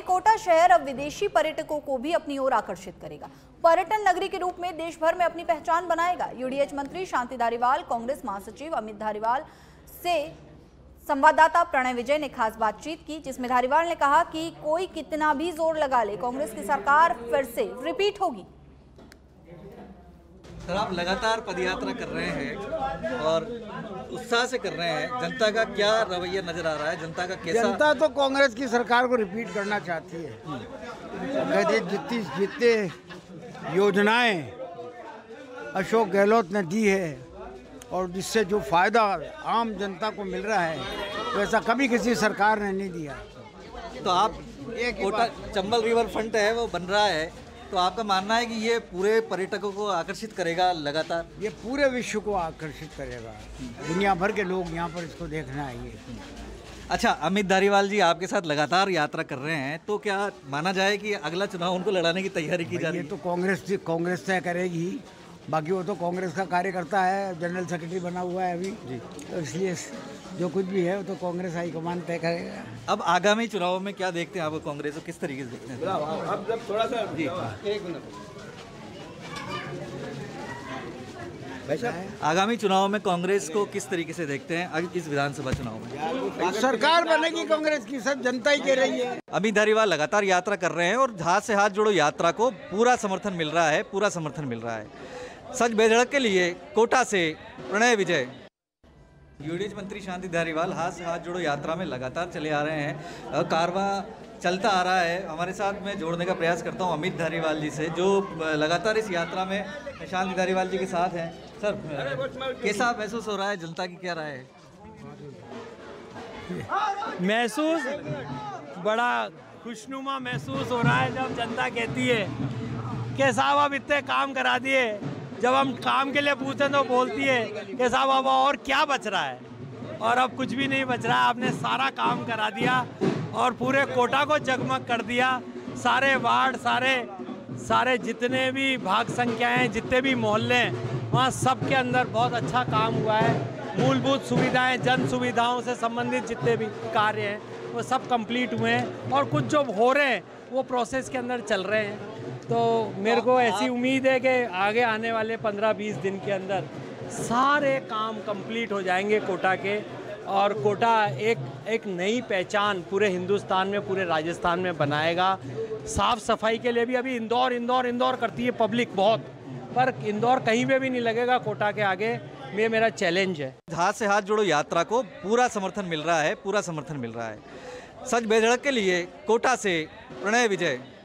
कोटा शहर अब विदेशी पर्यटकों को भी अपनी ओर आकर्षित करेगा। पर्यटन नगरी के रूप में देश भर में अपनी पहचान बनाएगा। यूडीएच मंत्री शांति धारीवाल, कांग्रेस महासचिव अमित धारीवाल से संवाददाता प्रणय विजय ने खास बातचीत की, जिसमें धारीवाल ने कहा कि कोई कितना भी जोर लगा ले, कांग्रेस की सरकार फिर से रिपीट होगी। सर, आप लगातार पदयात्रा कर रहे हैं और उत्साह से कर रहे हैं, जनता का क्या रवैया नजर आ रहा है? जनता का कैसा? जनता तो कांग्रेस की सरकार को रिपीट करना चाहती है। जितने योजनाएं अशोक गहलोत ने दी है और जिससे जो फायदा आम जनता को मिल रहा है, वैसा कभी किसी सरकार ने नहीं दिया। तो आप कोटा चंबल रिवर फ्रंट है वो बन रहा है, तो आपका मानना है कि ये पूरे पर्यटकों को आकर्षित करेगा? लगातार ये पूरे विश्व को आकर्षित करेगा, दुनिया भर के लोग यहाँ पर इसको देखना आएंगे। अच्छा, अमित धारीवाल जी आपके साथ लगातार यात्रा कर रहे हैं, तो क्या माना जाए कि अगला चुनाव उनको लड़ाने की तैयारी की जा रही है? तो कांग्रेस तय करेगी, बाकी वो तो कांग्रेस का कार्यकर्ता है, जनरल सेक्रेटरी बना हुआ है अभी जी, तो इसलिए जो कुछ भी है वो तो कांग्रेस हाईकमान तय करेगा। अब आगामी चुनाव में क्या देखते हैं आप? कांग्रेस को किस तरीके से देखते हैं? अब जब थोड़ा सा जी, एक मिनट, आगामी चुनाव में कांग्रेस को किस तरीके से देखते हैं इस विधानसभा चुनाव में? सरकार बनेगी कांग्रेस की, सब जनता ही कह रही है। अमित धारीवाल लगातार यात्रा कर रहे हैं और हाथ से हाथ जोड़ो यात्रा को पूरा समर्थन मिल रहा है, पूरा समर्थन मिल रहा है। सच बेधड़क के लिए कोटा से प्रणय विजय। यूडीएच मंत्री शांति धारीवाल हाथ से हाथ जोड़ो यात्रा में लगातार चले आ रहे हैं, कारवा चलता आ रहा है। हमारे साथ मैं जोड़ने का प्रयास करता हूं अमित धारीवाल जी से, जो लगातार इस यात्रा में शांति धारीवाल जी के साथ हैं। सर, कैसा महसूस हो रहा है? जनता की क्या राय है? महसूस बड़ा खुशनुमा महसूस हो रहा है जब जनता कहती है कि साहब आप इतने काम करा दिए, जब हम काम के लिए पूछते तो बोलती है कि साहब अब और क्या बच रहा है, और अब कुछ भी नहीं बच रहा है। आपने सारा काम करा दिया और पूरे कोटा को जगमग कर दिया। सारे वार्ड, सारे जितने भी भाग संख्याएं, जितने भी मोहल्ले हैं, वहाँ सब के अंदर बहुत अच्छा काम हुआ है। मूलभूत सुविधाएं, जन सुविधाओं से संबंधित जितने भी कार्य हैं वो सब कंप्लीट हुए हैं, और कुछ जो हो रहे हैं वो प्रोसेस के अंदर चल रहे हैं। तो मेरे को ऐसी उम्मीद है कि आगे आने वाले 15-20 दिन के अंदर सारे काम कंप्लीट हो जाएंगे कोटा के, और कोटा एक नई पहचान पूरे हिंदुस्तान में, पूरे राजस्थान में बनाएगा। साफ़ सफाई के लिए भी अभी इंदौर करती है पब्लिक बहुत, पर इंदौर कहीं पे भी नहीं लगेगा कोटा के आगे। ये मेरा चैलेंज है। हाथ से हाथ जोड़ो यात्रा को पूरा समर्थन मिल रहा है, पूरा समर्थन मिल रहा है। सच बेधड़क के लिए कोटा से प्रणय विजय।